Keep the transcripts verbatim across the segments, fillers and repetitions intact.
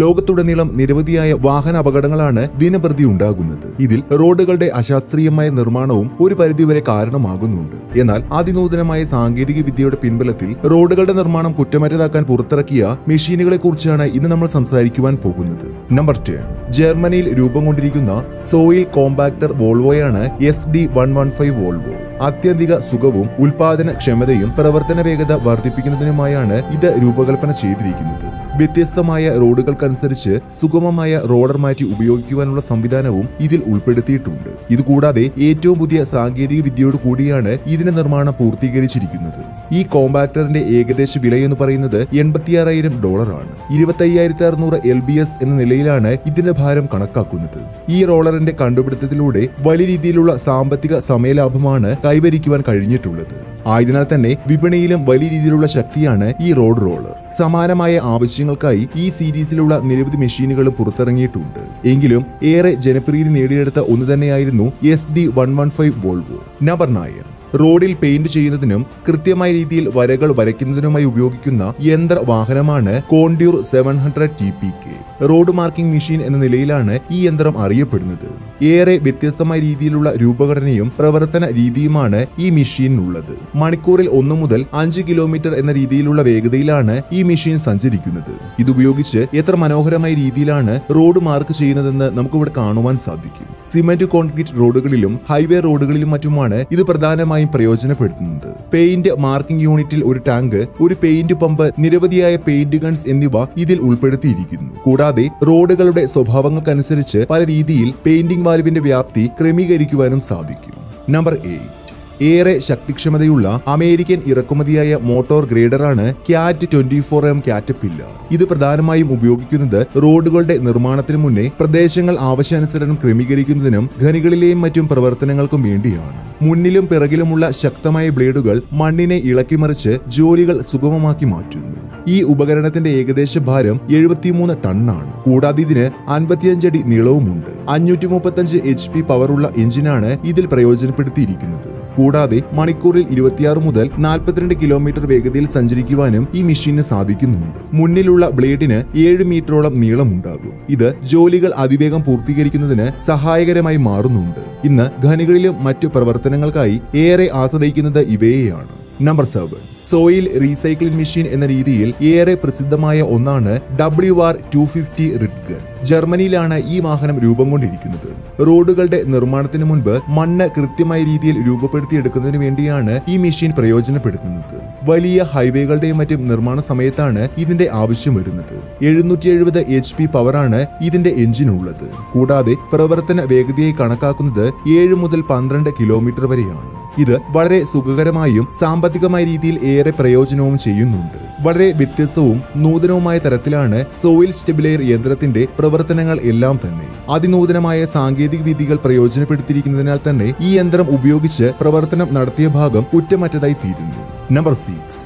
ലോകത്തുടനീളം നിരവധിയായ വാഹന അപകടങ്ങളാണ് ദിനപ്രതി ഉണ്ടാകുന്നത്. ഇതിൽ റോഡുകളുടെ അശാസ്ത്രീയമായ നിർമ്മാണവും ഒരു പരിധിവരെ കാരണമാകുന്നുണ്ട്. എന്നാൽ അതിനൂതനമായ സാങ്കേതിക വിദ്യയുടെ പിൻബലത്തിൽ റോഡുകളുടെ നിർമ്മാണം കുറ്റമറ്റതാക്കാൻ പുറത്തിറക്കിയ മെഷീനുകളെ കുറിച്ചാണ് ഇന്ന് നമ്മൾ സംസാരിക്കുവാൻ പോകുന്നത്. നമ്പർ ടെൻ, ജർമ്മനിയിൽ രൂപം കൊണ്ടിരിക്കുന്ന സോയിൽ കോമ്പാക്ടർ വോൾവോയാണ് S D one one five Volvo. അത്യധിക സുഖവും ഉൽപാദനക്ഷമതയും പ്രവർത്തന വേഗത വർദ്ധിപ്പിക്കുന്നതിനുമായാണ് ഇത് രൂപകൽപ്പന ചെയ്തിരിക്കുന്നത്. വ്യത്യസ്തമായ റോഡുകൾക്കനുസരിച്ച് സുഗമമായ റോഡർ മാറ്റി ഉപയോഗിക്കുവാനുള്ള സംവിധാനവും ഇതിൽ ഉൾപ്പെടുത്തിയിട്ടുണ്ട്. ഇതുകൂടാതെ ഏറ്റവും പുതിയ സാങ്കേതിക വിദ്യയോട് കൂടിയാണ് ഇതിന്റെ നിർമ്മാണം പൂർത്തീകരിച്ചിരിക്കുന്നത്. ഈ കോമ്പാക്ടറിന്റെ ഏകദേശ വില എന്ന് പറയുന്നത് എൺപത്തിയാറായിരം ഡോളറാണ്. ഇരുപത്തി അയ്യായിരത്തി അറുന്നൂറ് എൽ ബി എസ് എന്ന നിലയിലാണ് ഇതിന്റെ ഭാരം കണക്കാക്കുന്നത്. ഈ റോളറിന്റെ കണ്ടുപിടുത്തത്തിലൂടെ വലിയ രീതിയിലുള്ള സാമ്പത്തിക സമയലാഭമാണ് കൈവരിക്കുവാൻ കഴിഞ്ഞിട്ടുള്ളത്. ആയതിനാൽ തന്നെ വിപണിയിലും വലിയ രീതിയിലുള്ള ശക്തിയാണ് ഈ റോഡ് റോളർ. സമാനമായ ആവശ്യങ്ങൾക്കായി ഈ സീരീസിലുള്ള നിരവധി മെഷീനുകളും പുറത്തിറങ്ങിയിട്ടുണ്ട്. എങ്കിലും ഏറെ ജനപ്രീതി നേടിയെടുത്ത ഒന്ന് തന്നെയായിരുന്നു S D one one five Volvo. Number nine, റോഡിൽ പെയിന്റ് ചെയ്യുന്നതിനും കൃത്യമായ രീതിയിൽ വരകൾ വരയ്ക്കുന്നതിനുമായി ഉപയോഗിക്കുന്ന യന്ത്ര വാഹനമാണ് കോൺഡ്യൂർ seven hundred T P K. Road marking machine എന്ന നിലയിലാണ് ഈ യന്ത്രം അറിയപ്പെടുന്നത്. ഏറെ വ്യത്യസ്തമായ രീതിയിലുള്ള രൂപഘടനയും പ്രവർത്തന രീതിയുമാണ് ഈ മെഷീനിനുള്ളത്. മണിക്കൂറിൽ ഒന്ന് മുതൽ അഞ്ച് കിലോമീറ്റർ എന്ന രീതിയിലുള്ള വേഗതയിലാണ് ഈ മെഷീൻ സഞ്ചരിക്കുന്നത്. ഇതുപയോഗിച്ച് എത്ര മനോഹരമായ രീതിയിലാണ് റോഡ് മാർക്ക് ചെയ്യുന്നതെന്ന് നമുക്കിവിടെ കാണുവാൻ സാധിക്കും. സിമന്റ് കോൺക്രീറ്റ് റോഡുകളിലും ഹൈവേ റോഡുകളിലും മറ്റുമാണ് ഇത് പ്രധാനമായും പ്രയോജനപ്പെടുത്തുന്നത്. പെയിന്റ് മാർക്കിംഗ് യൂണിറ്റിൽ ഒരു ടാങ്ക്, ഒരു പെയിന്റ് പമ്പ്, നിരവധിയായ പെയിന്റ് ഗൺസ് എന്നിവ ഇതിൽ ഉൾപ്പെടുത്തിയിരിക്കുന്നു. കൂടാതെ റോഡുകളുടെ സ്വഭാവങ്ങൾക്കനുസരിച്ച് പല രീതിയിൽ പെയിന്റിംഗ് വാൽവിന്റെ വ്യാപ്തി ക്രമീകരിക്കുവാനും സാധിക്കും. നമ്പർ എയ്റ്റ്, ഏറെ ശക്തിക്ഷമതയുള്ള അമേരിക്കൻ ഇറക്കുമതിയായ മോട്ടോർ ഗ്രേഡറാണ് Cat twenty four M Caterpillar. ഇത് പ്രധാനമായും ഉപയോഗിക്കുന്നത് റോഡുകളുടെ നിർമ്മാണത്തിന് മുന്നേ പ്രദേശങ്ങൾ ആവശ്യാനുസരണം ക്രമീകരിക്കുന്നതിനും ഖനികളിലെയും മറ്റും പ്രവർത്തനങ്ങൾക്കും വേണ്ടിയാണ്. മുന്നിലും പിറകിലുമുള്ള ശക്തമായ ബ്ലേഡുകൾ മണ്ണിനെ ഇളക്കിമറിച്ച് ജോലികൾ സുഗമമാക്കി മാറ്റുന്നു. ഈ ഉപകരണത്തിന്റെ ഏകദേശ ഭാരം എഴുപത്തിമൂന്ന് ടണ്ണാണ്. കൂടാതെ ഇതിന് അൻപത്തിയഞ്ചടി നീളവുമുണ്ട്. അഞ്ഞൂറ്റി മുപ്പത്തഞ്ച് എച്ച് പി പവറുള്ള എഞ്ചിനാണ് ഇതിൽ പ്രയോജനപ്പെടുത്തിയിരിക്കുന്നത്. കൂടാതെ മണിക്കൂറിൽ ഇരുപത്തിയാറ് മുതൽ നാൽപ്പത്തിരണ്ട് കിലോമീറ്റർ വേഗതയിൽ സഞ്ചരിക്കുവാനും ഈ മെഷീന് സാധിക്കുന്നുണ്ട്. മുന്നിലുള്ള ബ്ലേഡിന് ഏഴ് മീറ്ററോളം നീളമുണ്ടാകും. ഇത് ജോലികൾ അതിവേഗം പൂർത്തീകരിക്കുന്നതിന് സഹായകരമായി മാറുന്നുണ്ട്. ഇന്ന് ഖനികളിലും മറ്റു പ്രവർത്തനങ്ങൾക്കായി ഏറെ ആശ്രയിക്കുന്നത് ഇവയെയാണ്. Number seven, soil recycling machine എന്ന രീതിയിൽ ഏറെ പ്രസിദ്ധമായ ഒന്നാണ് W R two fifty Wirtgen. ജർമ്മനിയിലാണ് ഈ വാഹനം രൂപം കൊണ്ടിരിക്കുന്നത്. റോഡുകളുടെ നിർമ്മാണത്തിന് മുൻപ് മണ്ണ് കൃത്യമായ രീതിയിൽ രൂപപ്പെടുത്തിയെടുക്കുന്നതിന് വേണ്ടിയാണ് ഈ മെഷീൻ പ്രയോജനപ്പെടുത്തുന്നത്. വലിയ ഹൈവേകളുടെയും മറ്റും നിർമ്മാണ സമയത്താണ് ഇതിന്റെ ആവശ്യം വരുന്നത്. എഴുന്നൂറ്റി എഴുപത് എച്ച് പി പവറാണ് ഇതിന്റെ എഞ്ചിനുള്ളത്. കൂടാതെ പ്രവർത്തന വേഗതയായി കണക്കാക്കുന്നത് ഏഴ് മുതൽ പന്ത്രണ്ട് കിലോമീറ്റർ വരെയാണ്. ഇത് വളരെ സുഖകരമായും സാമ്പത്തികമായ രീതിയിൽ ഏറെ പ്രയോജനവും ചെയ്യുന്നുണ്ട്. വളരെ വ്യത്യസ്തവും നൂതനവുമായ തരത്തിലാണ് സോയിൽ സ്റ്റെബിലൈർ യന്ത്രത്തിന്റെ പ്രവർത്തനങ്ങൾ എല്ലാം തന്നെ. അതിനൂതനമായ സാങ്കേതിക വിദ്യകൾ പ്രയോജനപ്പെടുത്തിയിരിക്കുന്നതിനാൽ തന്നെ ഈ യന്ത്രം ഉപയോഗിച്ച് പ്രവർത്തനം നടത്തിയ ഭാഗം കുറ്റമറ്റതായി തീരുന്നു. നമ്പർ സിക്സ്,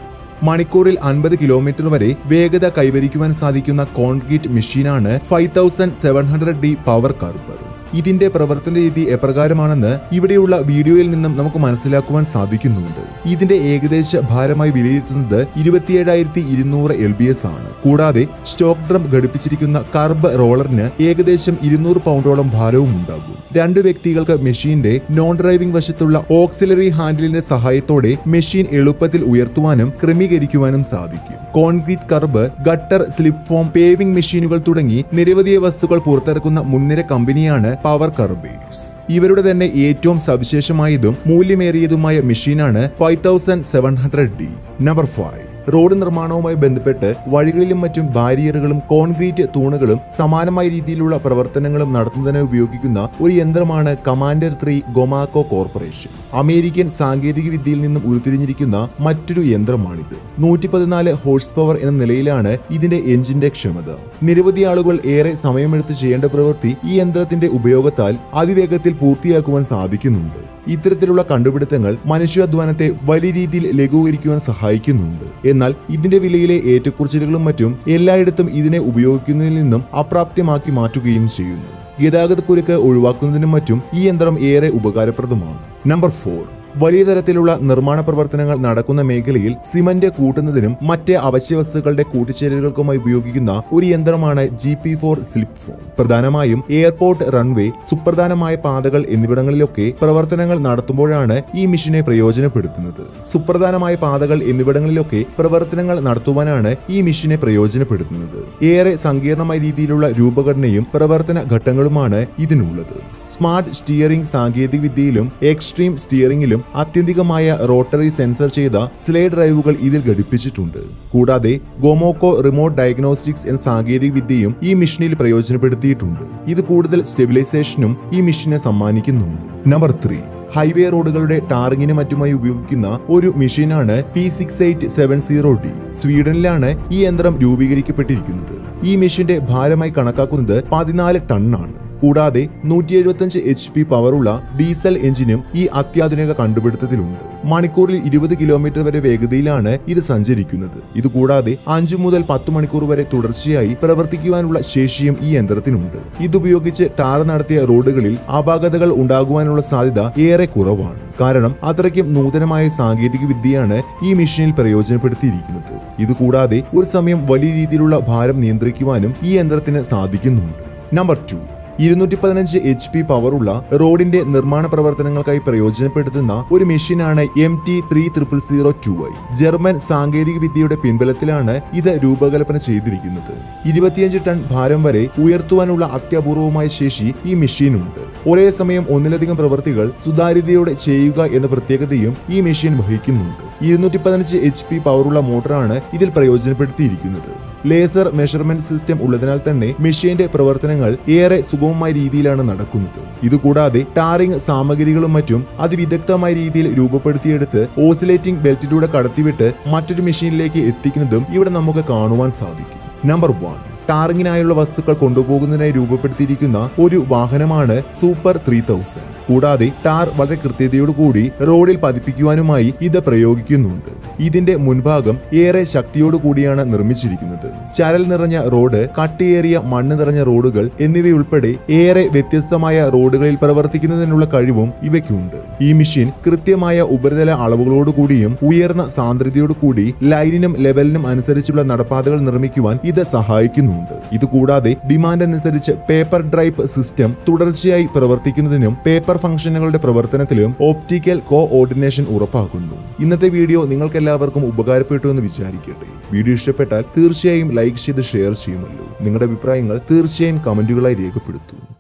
മണിക്കൂറിൽ അൻപത് കിലോമീറ്റർ വരെ വേഗത കൈവരിക്കുവാൻ സാധിക്കുന്ന കോൺക്രീറ്റ് മെഷീനാണ് five thousand seven hundred D power curber. ഇതിന്റെ പ്രവർത്തന രീതി എപ്രകാരമാണെന്ന് ഇവിടെയുള്ള വീഡിയോയിൽ നിന്നും നമുക്ക് മനസ്സിലാക്കുവാൻ സാധിക്കുന്നുണ്ട്. ഇതിന്റെ ഏകദേശ ഭാരമായി വിലയിരുത്തുന്നത് ഇരുപത്തിയേഴായിരത്തി ഇരുന്നൂറ് എൽ ബി എസ് ആണ്. കൂടാതെ സ്റ്റോക്ക് ഡ്രം ഘടിപ്പിച്ചിരിക്കുന്ന കർബ് റോളറിന് ഏകദേശം ഇരുന്നൂറ് പൗണ്ടോളം ഭാരവും ഉണ്ടാകും. രണ്ടു വ്യക്തികൾക്ക് മെഷീന്റെ നോൺ ഡ്രൈവിംഗ് വശത്തുള്ള ഓക്സിലറി ഹാൻഡിലിന്റെ സഹായത്തോടെ മെഷീൻ എളുപ്പത്തിൽ ഉയർത്തുവാനും ക്രമീകരിക്കുവാനും സാധിക്കും. Concrete curb, gutter, slip form, paving മെഷീനുകൾ തുടങ്ങി നിരവധി വസ്തുക്കൾ പുറത്തിറക്കുന്ന മുൻനിര കമ്പനിയാണ് പവർ കർബേഴ്സ്. ഇവരുടെ തന്നെ ഏറ്റവും സവിശേഷമായതും മൂല്യമേറിയതുമായ മെഷീനാണ് five thousand seven hundred D. Number five, road നിർമ്മാണവുമായി ബന്ധപ്പെട്ട് വഴികളിലും മറ്റും ബാരിയറുകളും കോൺക്രീറ്റ് തൂണുകളും സമാനമായ രീതിയിലുള്ള പ്രവർത്തനങ്ങളും നടത്തുന്നതിന് ഉപയോഗിക്കുന്ന ഒരു യന്ത്രമാണ് commander three Gomaco corporation. American സാങ്കേതിക വിദ്യയിൽ നിന്നും ഉരുത്തിരിഞ്ഞിരിക്കുന്ന മറ്റൊരു യന്ത്രമാണിത്. നൂറ്റി പതിനാല് ഹോഴ്സ് പവർ എന്ന നിലയിലാണ് ഇതിന്റെ എഞ്ചിന്റെ ക്ഷമത. നിരവധി ആളുകൾ ഏറെ സമയമെടുത്ത് ചെയ്യേണ്ട പ്രവൃത്തി ഈ യന്ത്രത്തിന്റെ ഉപയോഗത്താൽ അതിവേഗത്തിൽ പൂർത്തിയാക്കുവാൻ സാധിക്കുന്നുണ്ട്. ഇത്തരത്തിലുള്ള കണ്ടുപിടുത്തങ്ങൾ മനുഷ്യാധ്വാനത്തെ വലിയ രീതിയിൽ ലഘൂകരിക്കുവാൻ സഹായിക്കുന്നുണ്ട്. എന്നാൽ ഇതിന്റെ വിലയിലെ ഏറ്റക്കുറച്ചിലുകളും മറ്റും എല്ലായിടത്തും ഇതിനെ ഉപയോഗിക്കുന്നതിൽ നിന്നും അപ്രാപ്യമാക്കി മാറ്റുകയും ചെയ്യുന്നു. ഗതാഗതക്കുരുക്ക് ഒഴിവാക്കുന്നതിനും മറ്റും ഈ യന്ത്രം ഏറെ ഉപകാരപ്രദമാണ്. നമ്പർ ഫോർ, വലിയ തരത്തിലുള്ള നിർമ്മാണ പ്രവർത്തനങ്ങൾ നടക്കുന്ന മേഖലയിൽ സിമന്റ് കൂട്ടുന്നതിനും മറ്റ് അവശ്യവസ്തുക്കളുടെ കൂട്ടിച്ചേരലുകൾക്കുമായി ഉപയോഗിക്കുന്ന ഒരു യന്ത്രമാണ് G P four slip form. പ്രധാനമായും എയർപോർട്ട്, റൺവേ, സുപ്രധാനമായ പാതകൾ എന്നിവിടങ്ങളിലൊക്കെ പ്രവർത്തനങ്ങൾ നടത്തുമ്പോഴാണ് ഈ മെഷീനെ പ്രയോജനപ്പെടുത്തുന്നത്. സുപ്രധാനമായ പാതകൾ എന്നിവിടങ്ങളിലൊക്കെ പ്രവർത്തനങ്ങൾ നടത്തുവാനാണ് ഈ മെഷീനെ പ്രയോജനപ്പെടുത്തുന്നത്. ഏറെ സങ്കീർണമായ രീതിയിലുള്ള രൂപഘടനയും പ്രവർത്തന ഘട്ടങ്ങളുമാണ് ഇതിനുള്ളത്. സ്മാർട്ട് സ്റ്റിയറിംഗ് സാങ്കേതിക വിദ്യയിലും എക്സ്ട്രീം സ്റ്റിയറിംഗിലും അത്യന്തികമായ റോട്ടറി സെൻസർ ചെയ്ത സ്ലേഡ് ഡ്രൈവുകൾ ഇതിൽ ഘടിപ്പിച്ചിട്ടുണ്ട്. കൂടാതെ ഗോമോക്കോ റിമോട്ട് ഡയഗ്നോസ്റ്റിക്സ് എന്ന സാങ്കേതിക വിദ്യയും ഈ മെഷീനിൽ പ്രയോജനപ്പെടുത്തിയിട്ടുണ്ട്. ഇത് കൂടുതൽ സ്റ്റെബിലൈസേഷനും ഈ മെഷീനെ സമ്മാനിക്കുന്നുണ്ട്. നമ്പർ ത്രീ, ഹൈവേ റോഡുകളുടെ ടാറിങ്ങിനും മറ്റുമായി ഉപയോഗിക്കുന്ന ഒരു മെഷീനാണ് P six eight seven zero D. സ്വീഡനിലാണ് ഈ യന്ത്രം രൂപീകരിക്കപ്പെട്ടിരിക്കുന്നത്. ഈ മെഷീന്റെ ഭാരമായി കണക്കാക്കുന്നത് പതിനാല് ടണ്ണാണ്. കൂടാതെ നൂറ്റി എഴുപത്തിയഞ്ച് എച്ച് പി പവറുള്ള ഡീസൽ എഞ്ചിനും ഈ അത്യാധുനിക കണ്ടുപിടുത്തത്തിലുണ്ട്. മണിക്കൂറിൽ ഇരുപത് കിലോമീറ്റർ വരെ വേഗതയിലാണ് ഇത് സഞ്ചരിക്കുന്നത്. ഇതുകൂടാതെ അഞ്ചു മുതൽ പത്ത് മണിക്കൂർ വരെ തുടർച്ചയായി പ്രവർത്തിക്കുവാനുള്ള ശേഷിയും ഈ യന്ത്രത്തിനുണ്ട്. ഇതുപയോഗിച്ച് ടാർ നടത്തിയ റോഡുകളിൽ അപാകതകൾ ഉണ്ടാകുവാനുള്ള സാധ്യത ഏറെ കുറവാണ്. കാരണം അത്രയ്ക്കും നൂതനമായ സാങ്കേതിക വിദ്യയാണ് ഈ മെഷീനിൽ പ്രയോജനപ്പെടുത്തിയിരിക്കുന്നത്. ഇതുകൂടാതെ ഒരു സമയം വലിയ രീതിയിലുള്ള ഭാരം നിയന്ത്രിക്കുവാനും ഈ യന്ത്രത്തിന് സാധിക്കുന്നുണ്ട്. നമ്പർ ടു, ഇരുന്നൂറ്റി പതിനഞ്ച് എച്ച് പി പവറുള്ള റോഡിന്റെ നിർമ്മാണ പ്രവർത്തനങ്ങൾക്കായി പ്രയോജനപ്പെടുത്തുന്ന ഒരു മെഷീനാണ് M T three triple zero two I. German സാങ്കേതിക വിദ്യയുടെ പിൻബലത്തിലാണ് ഇത് രൂപകൽപ്പന ചെയ്തിരിക്കുന്നത്. ഇരുപത്തിയഞ്ച് ടൺ ഭാരം വരെ ഉയർത്തുവാനുള്ള അത്യപൂർവമായ ശേഷി ഈ മെഷീനുണ്ട്. ഒരേ സമയം ഒന്നിലധികം പ്രവൃത്തികൾ സുതാര്യതയോടെ ചെയ്യുക എന്ന പ്രത്യേകതയും ഈ മെഷീൻ വഹിക്കുന്നുണ്ട്. ഇരുന്നൂറ്റി പതിനഞ്ച് എച്ച് പി പവറുള്ള മോട്ടറാണ് ഇതിൽ പ്രയോജനപ്പെടുത്തിയിരിക്കുന്നത്. ലേസർ മെഷർമെന്റ് സിസ്റ്റം ഉള്ളതിനാൽ തന്നെ മെഷീന്റെ പ്രവർത്തനങ്ങൾ ഏറെ സുഗമമായ രീതിയിലാണ് നടക്കുന്നത്. ഇതുകൂടാതെ ടാറിംഗ് സാമഗ്രികളും മറ്റും അതിവിദഗ്ധമായ രീതിയിൽ രൂപപ്പെടുത്തിയെടുത്ത് ഓസിലേറ്റിംഗ് ബെൽറ്റിലൂടെ കടത്തിവിട്ട് മറ്റൊരു മെഷീനിലേക്ക് എത്തിക്കുന്നതും ഇവിടെ നമുക്ക് കാണുവാൻ സാധിക്കും. നമ്പർ വൺ, ടാറിങ്ങിനായുള്ള വസ്തുക്കൾ കൊണ്ടുപോകുന്നതിനായി രൂപപ്പെടുത്തിയിരിക്കുന്ന ഒരു വാഹനമാണ് സൂപ്പർ ത്രീ തൗസൻഡ്. കൂടാതെ ടാർ വളരെ കൃത്യതയോടുകൂടി റോഡിൽ പതിപ്പിക്കുവാനുമായി ഇത് പ്രയോഗിക്കുന്നുണ്ട്. ഇതിന്റെ മുൻഭാഗം ഏറെ ശക്തിയോടുകൂടിയാണ് നിർമ്മിച്ചിരിക്കുന്നത്. ചരൽ നിറഞ്ഞ റോഡ്, കട്ടിയേറിയ മണ്ണ് നിറഞ്ഞ റോഡുകൾ എന്നിവയുൾപ്പെടെ ഏറെ വ്യത്യസ്തമായ റോഡുകളിൽ പ്രവർത്തിക്കുന്നതിനുള്ള കഴിവും ഇവയ്ക്കുണ്ട്. ഈ മെഷീൻ കൃത്യമായ ഉപരിതല അളവുകളോടുകൂടിയും ഉയർന്ന സാന്ദ്രതയോടുകൂടി ലൈനിനും ലെവലിനും അനുസരിച്ചുള്ള നടപ്പാതകൾ നിർമ്മിക്കുവാൻ ഇത് സഹായിക്കുന്നു. ഇതുകൂടാതെ ഡിമാൻഡ് അനുസരിച്ച് പേപ്പർ ഡ്രൈപ്പ് സിസ്റ്റം തുടർച്ചയായി പ്രവർത്തിക്കുന്നതിനും പേപ്പർ ഫംഗ്ഷനുകളുടെ പ്രവർത്തനത്തിലും ഓപ്റ്റിക്കൽ കോ ഓർഡിനേഷൻ ഉറപ്പാക്കുന്നു. ഇന്നത്തെ വീഡിയോ നിങ്ങൾക്ക് എല്ലാവർക്കും ഉപകാരപ്പെട്ടു എന്ന് വിചാരിക്കട്ടെ. വീഡിയോ ഇഷ്ടപ്പെട്ടാൽ തീർച്ചയായും ലൈക്ക് ചെയ്ത് ഷെയർ ചെയ്യുമല്ലോ. നിങ്ങളുടെ അഭിപ്രായങ്ങൾ തീർച്ചയായും കമന്റുകളായി രേഖപ്പെടുത്തും.